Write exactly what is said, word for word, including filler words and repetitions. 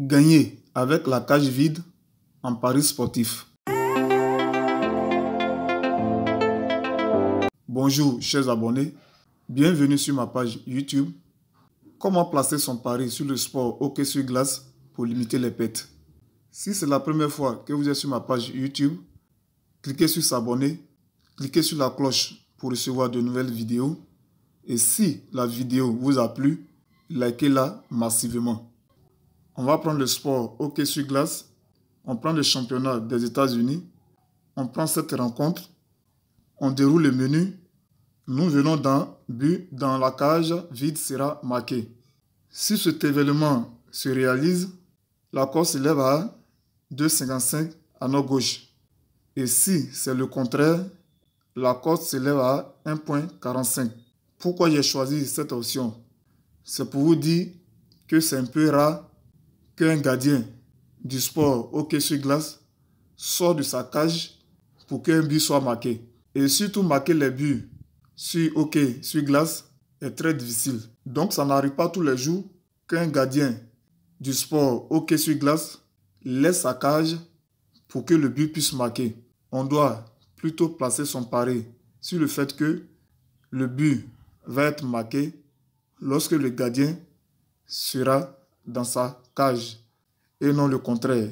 Gagner avec la cage vide en Paris Sportifs. Bonjour chers abonnés, bienvenue sur ma page YouTube. Comment placer son pari sur le sport hockey sur glace pour limiter les pertes? Si c'est la première fois que vous êtes sur ma page YouTube, cliquez sur s'abonner, cliquez sur la cloche pour recevoir de nouvelles vidéos. Et si la vidéo vous a plu, likez-la massivement. On va prendre le sport hockey sur glace. On prend le championnat des États-Unis. On prend cette rencontre. On déroule le menu. Nous venons d'un but dans la cage vide sera marqué. Si cet événement se réalise, la cote s'élève à deux virgule cinquante-cinq à nos gauches. Et si c'est le contraire, la cote s'élève à un virgule quarante-cinq. Pourquoi j'ai choisi cette option? C'est pour vous dire que c'est un peu rare qu'un gardien du sport hockey sur glace sorte de sa cage pour qu'un but soit marqué. Et surtout marquer les buts sur hockey sur glace est très difficile. Donc ça n'arrive pas tous les jours qu'un gardien du sport hockey sur glace laisse sa cage pour que le but puisse marquer. On doit plutôt placer son pari sur le fait que le but va être marqué lorsque le gardien sera dans sa cage et non le contraire.